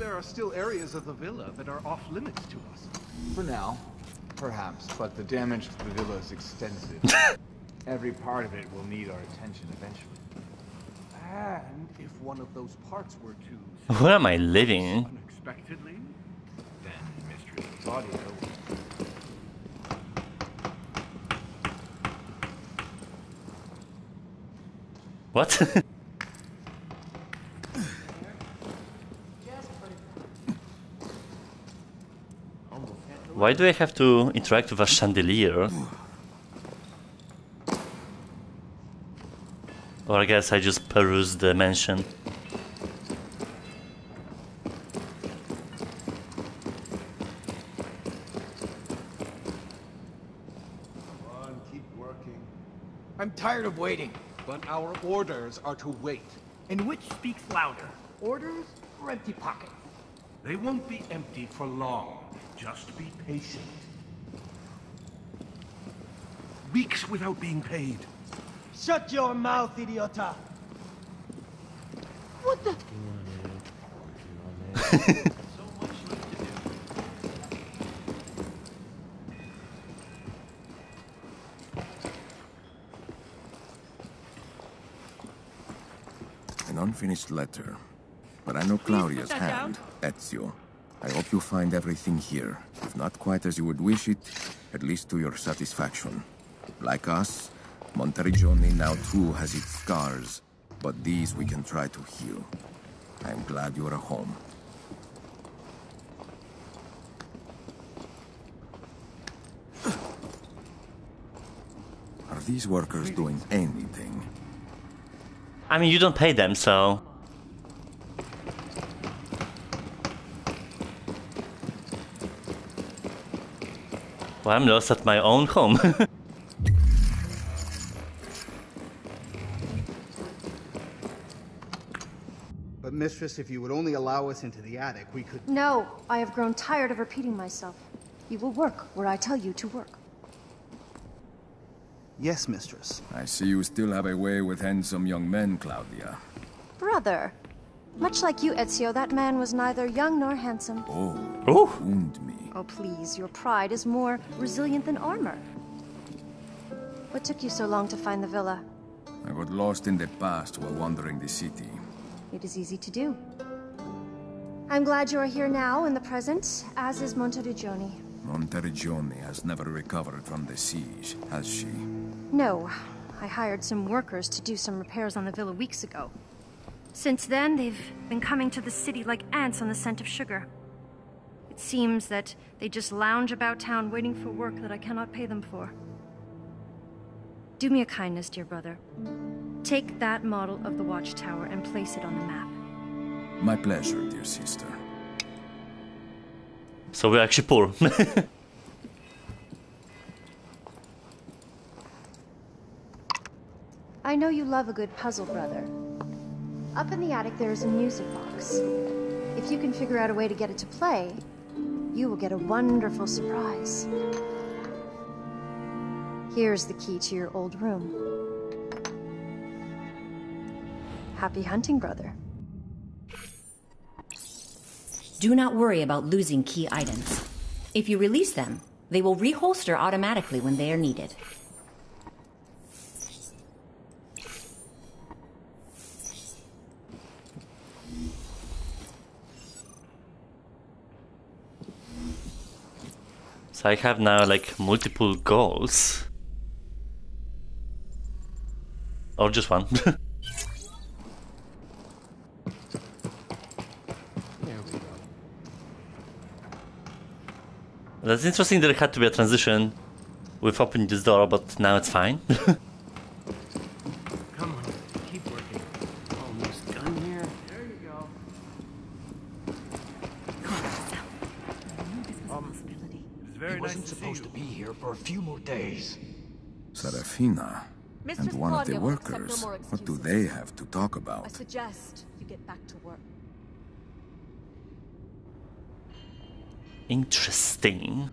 there are still areas of the villa that are off limits to us. For now, perhaps, but the damage to the villa is extensive. Every part of it will need our attention eventually. And if one of those parts were to... Where am I living? Unexpectedly, then Mistress Claudia will... What? Why do I have to interact with a chandelier? Or I guess I just peruse the mansion. Come on, keep working. I'm tired of waiting. But our orders are to wait. And which speaks louder, orders or empty pockets? They won't be empty for long. Just be patient. Weeks without being paid. Shut your mouth, idiota! What the? So much left to do. An unfinished letter. But I know Claudia's hand, Ezio. I hope you find everything here. If not quite as you would wish it, at least to your satisfaction. Like us, Monteriggioni now too has its scars, but these we can try to heal. I'm glad you're at home. Are these workers doing anything? I mean, you don't pay them, so... Well, I'm lost at my own home. But mistress, if you would only allow us into the attic, we could... No, I have grown tired of repeating myself. You will work where I tell you to work. Yes, mistress. I see you still have a way with handsome young men, Claudia. Brother. Much like you, Ezio, that man was neither young nor handsome. Oh, wound me. Oh, please, your pride is more resilient than armor. What took you so long to find the villa? I got lost in the past while wandering the city. It is easy to do. I'm glad you are here now, in the present, as is Monteriggioni. Monteriggioni has never recovered from the siege, has she? No. I hired some workers to do some repairs on the villa weeks ago. Since then, they've been coming to the city like ants on the scent of sugar. It seems that they just lounge about town waiting for work that I cannot pay them for. Do me a kindness, dear brother. Take that model of the watchtower and place it on the map. My pleasure, dear sister. So we're actually poor. I know you love a good puzzle, brother. Up in the attic, there is a music box. If you can figure out a way to get it to play, you will get a wonderful surprise. Here's the key to your old room. Happy hunting, brother. Do not worry about losing key items. If you release them, they will reholster automatically when they are needed. So I have now like multiple goals. Or just one. There we go. That's interesting that it had to be a transition with opening this door, but now it's fine. Come on, keep working. Almost done here. There you go. He wasn't supposed to be here for a few more days. Serafina and one of the workers, what do they have to talk about? I suggest you get back to work. Interesting.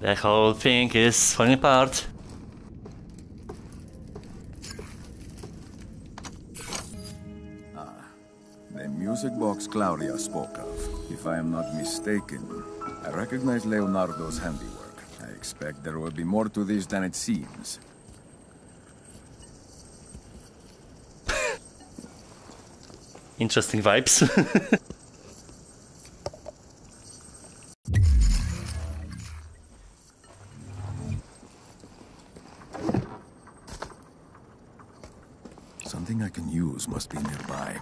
The whole thing is falling apart. The music box Claudia spoke of. If I am not mistaken, I recognize Leonardo's handiwork. I expect there will be more to this than it seems. Interesting vibes. Something I can use must be nearby.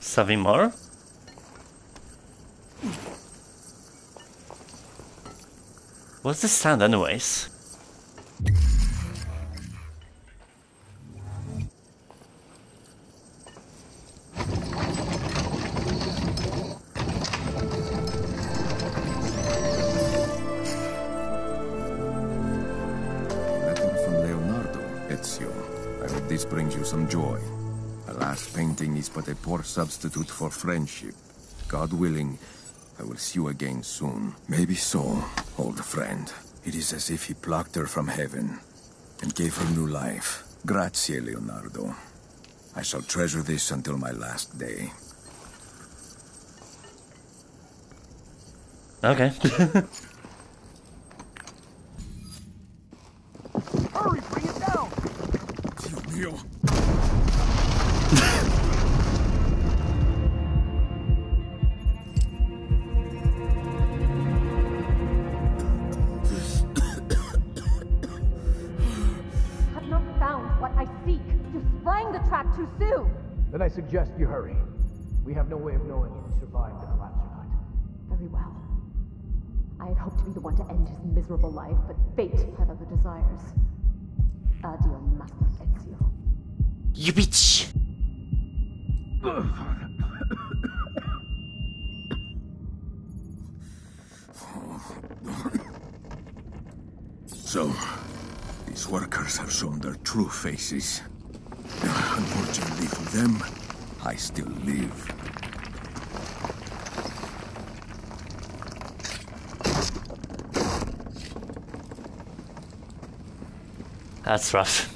Something more? What's the sound anyways? Letter from Leonardo, Ezio. I hope this brings you some joy. Alas, painting is but a poor substitute for friendship. God willing, I will see you again soon. Maybe so, old friend. It is as if he plucked her from heaven and gave her new life. Grazie, Leonardo. I shall treasure this until my last day. Okay. Hurry, bring it down! Dio mio. Then I suggest you hurry. We have no way of knowing if he survived the collapse or not. Very well. I had hoped to be the one to end his miserable life, but fate had other desires. Addio, Master Ezio. You bitch! So, these workers have shown their true faces. Unfortunately for them, I still live. That's rough.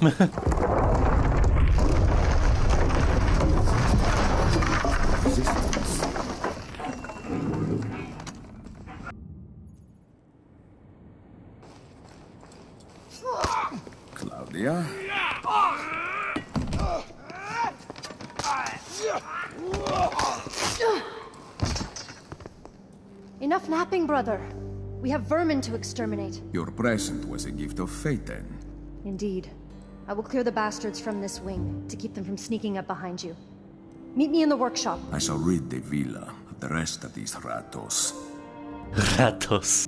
Claudia? Enough napping, brother. We have vermin to exterminate. Your present was a gift of fate, then. Indeed. I will clear the bastards from this wing, to keep them from sneaking up behind you. Meet me in the workshop. I shall rid the villa of the rest of these ratos. Ratos.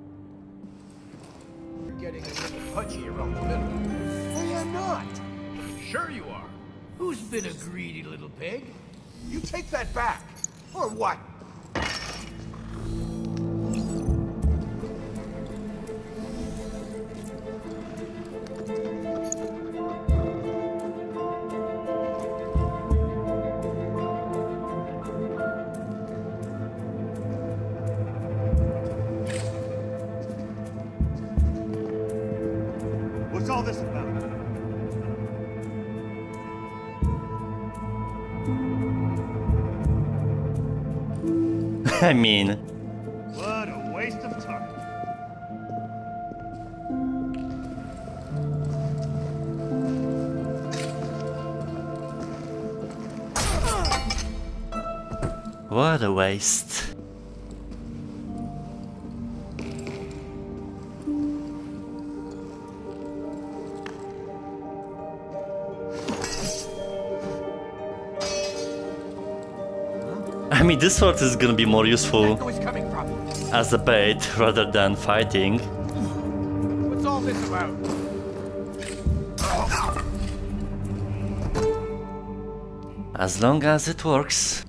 You're getting a little pudgy around the middle. I am not! Sure you are. Who's been a greedy little pig? You take that back! Or what? What's all this about? I mean, what a waste of time. What a waste. I mean, this sword is gonna be more useful as a bait rather than fighting. What's all this about? As long as it works.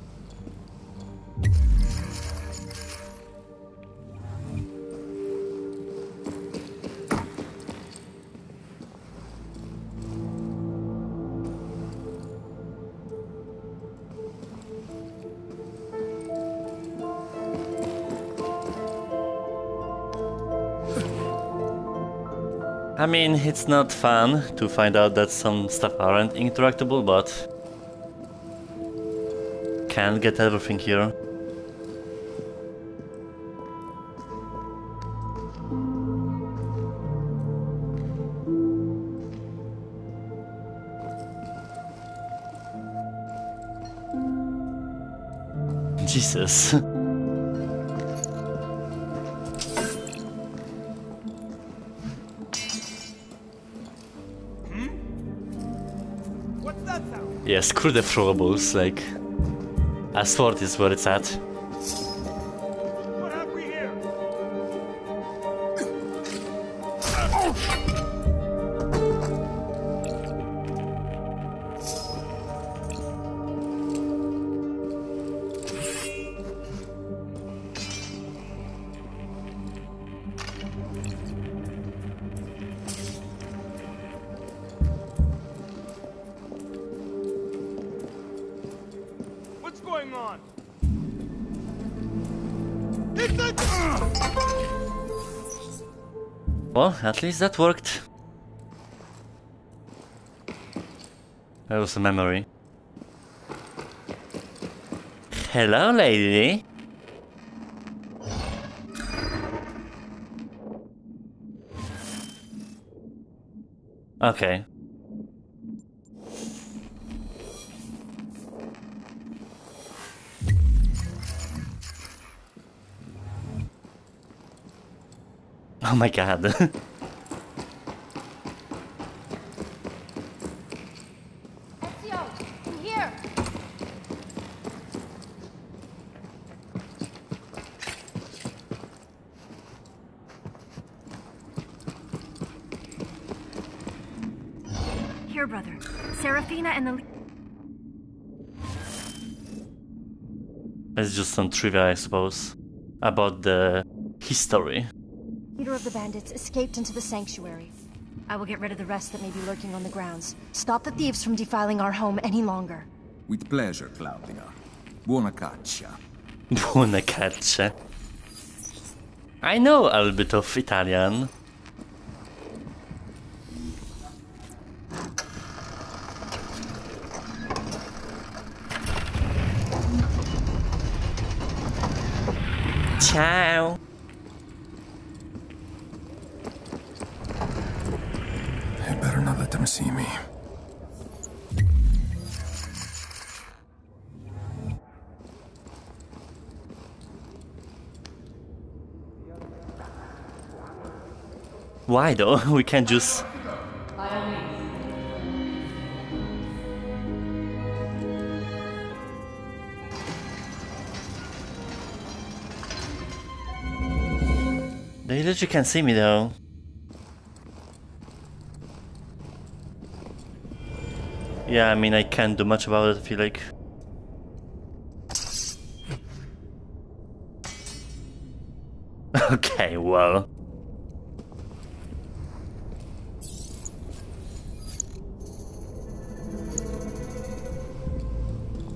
I mean, it's not fun to find out that some stuff aren't interactable, but can't get everything here. Jesus. Yeah, screw the throwables, like, a sword is where it's at. What have we here? Well, at least that worked. That was a memory. Hello, lady. Okay. Oh my god. Ezio, I'm here. Here, brother. Serafina and the... It's just some trivia, I suppose, about the history. Leader of the bandits escaped into the sanctuary. I will get rid of the rest that may be lurking on the grounds. Stop the thieves from defiling our home any longer. With pleasure, Claudia. Buona caccia. Buona caccia. I know a little bit of Italian. Ciao. See me. Why though? We can't just... They literally can't see me though. Yeah, I mean, I can't do much about it, I feel like. Okay, well...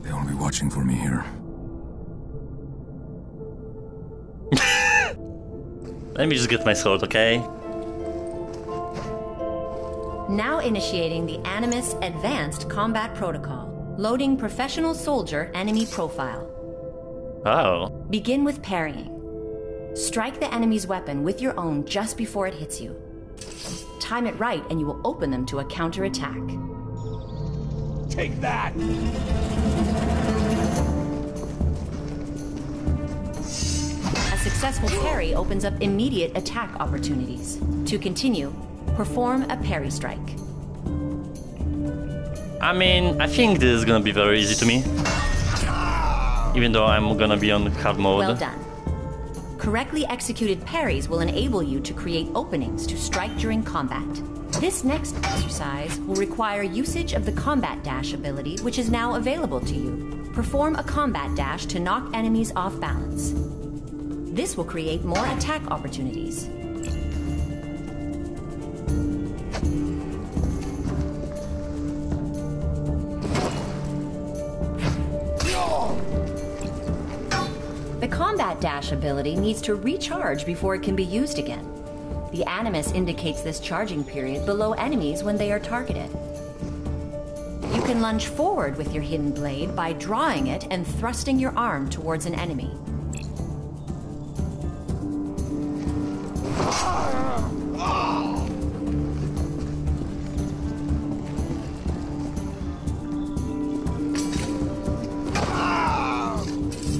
They won't be watching for me here. Let me just get my sword, okay? Now initiating the Animus Advanced Combat Protocol. Loading Professional Soldier Enemy Profile. Oh. Begin with parrying. Strike the enemy's weapon with your own just before it hits you. Time it right and you will open them to a counterattack. Take that! A successful parry opens up immediate attack opportunities. To continue, perform a parry strike. I mean, I think this is gonna be very easy to me. even though I'm gonna be on hard mode. Well done. Correctly executed parries will enable you to create openings to strike during combat. This next exercise will require usage of the combat dash ability, which is now available to you. Perform a combat dash to knock enemies off balance. This will create more attack opportunities. The combat dash ability needs to recharge before it can be used again. The Animus indicates this charging period below enemies when they are targeted. You can lunge forward with your hidden blade by drawing it and thrusting your arm towards an enemy.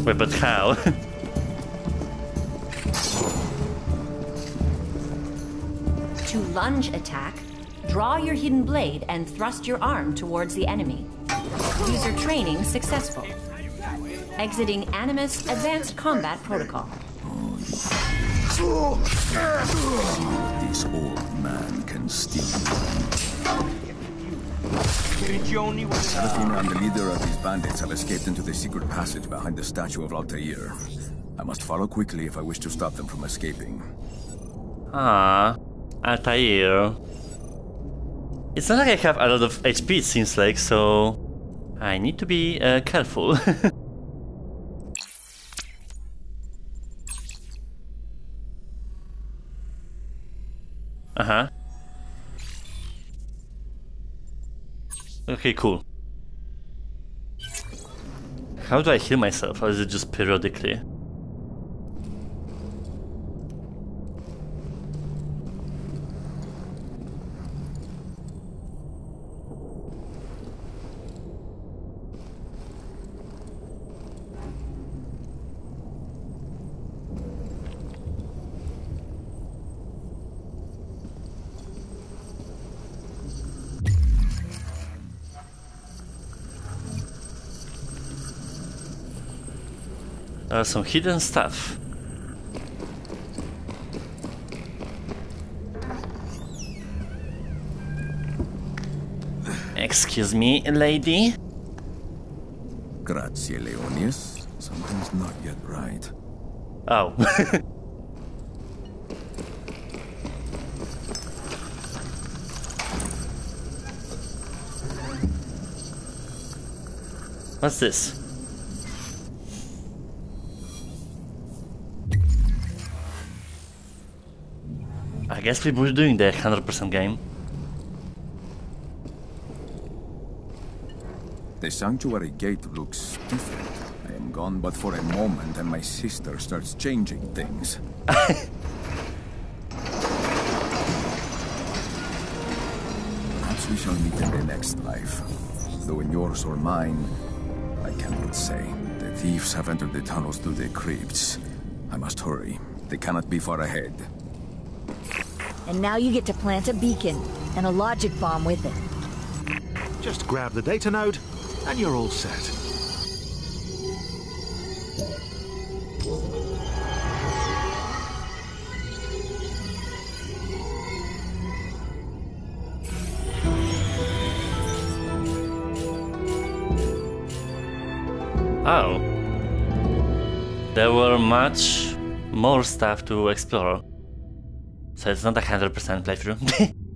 Wait, but how? To lunge attack, draw your hidden blade and thrust your arm towards the enemy. User training successful. Exiting Animus Advanced Combat Protocol. This old man can steal. Serafina and the leader of these bandits have escaped into the secret passage behind the statue of Altaïr. I must follow quickly if I wish to stop them from escaping. Ah, Altaïr. It's not like I have a lot of HP, it seems like, so I need to be careful. Uh-huh. Okay, cool. How do I heal myself, or is it just periodically? Some hidden stuff. Excuse me, lady. Grazie, Leonius. Something's not yet right. Oh. What's this? I guess we were doing the 100% game. The sanctuary gate looks different. I am gone but for a moment and my sister starts changing things. Perhaps we shall meet in the next life. Though in yours or mine, I cannot say. The thieves have entered the tunnels through the crypts. I must hurry. They cannot be far ahead. And now you get to plant a beacon, and a logic bomb with it. Just grab the data node, and you're all set. Oh. There were much more stuff to explore. So it's not a 100% playthrough.